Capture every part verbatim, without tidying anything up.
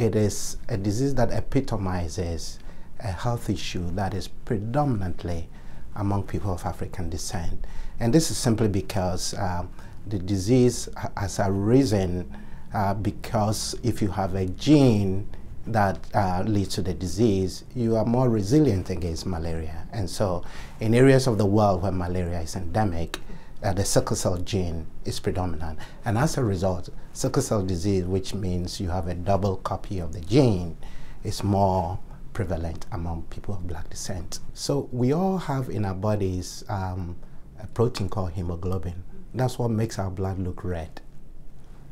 It is a disease that epitomizes a health issue that is predominantly among people of African descent. And this is simply because uh, the disease has arisen uh, because if you have a gene that uh, leads to the disease, you are more resilient against malaria. And so in areas of the world where malaria is endemic, Uh, the sickle cell gene is predominant. And as a result, sickle cell disease, which means you have a double copy of the gene, is more prevalent among people of black descent. So we all have in our bodies um, a protein called hemoglobin. That's what makes our blood look red.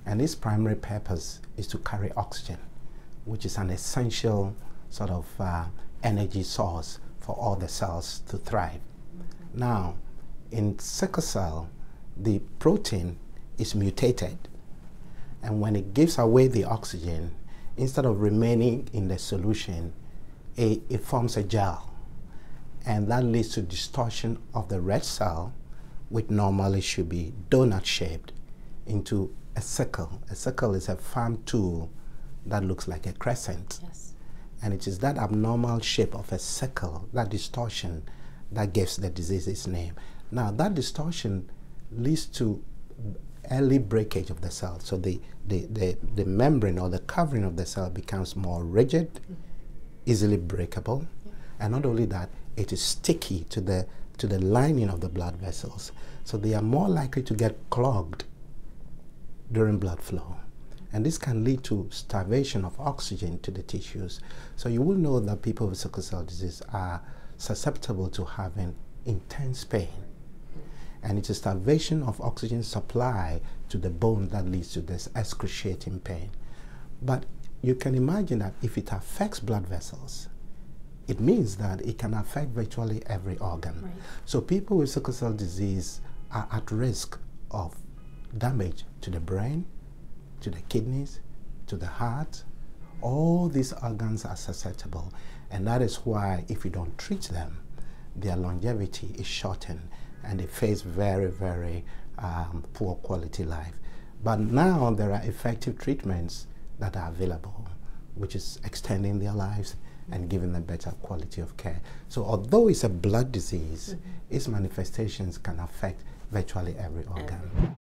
And its primary purpose is to carry oxygen, which is an essential sort of uh, energy source for all the cells to thrive. Now, in sickle cell, the protein is mutated, and when it gives away the oxygen, instead of remaining in the solution, it, it forms a gel, and that leads to distortion of the red cell, which normally should be donut-shaped, into a sickle. A sickle is a farm tool that looks like a crescent, yes. And it is that abnormal shape of a sickle, that distortion, that gives the disease its name. Now, that distortion leads to early breakage of the cell. So the, the, the, the membrane or the covering of the cell becomes more rigid, mm-hmm. easily breakable, yeah. And not only that, it is sticky to the, to the lining of the blood vessels. So they are more likely to get clogged during blood flow. And this can lead to starvation of oxygen to the tissues. So you will know that people with sickle cell disease are susceptible to having intense pain, and it's a starvation of oxygen supply to the bone that leads to this excruciating pain. But you can imagine that if it affects blood vessels, it means that it can affect virtually every organ. Right. So people with sickle cell disease are at risk of damage to the brain, to the kidneys, to the heart. All these organs are susceptible, and that is why if you don't treat them, their longevity is shortened and they face very, very um, poor quality life. But now there are effective treatments that are available, which is extending their lives and giving them better quality of care. So although it's a blood disease, mm-hmm. its manifestations can affect virtually every organ.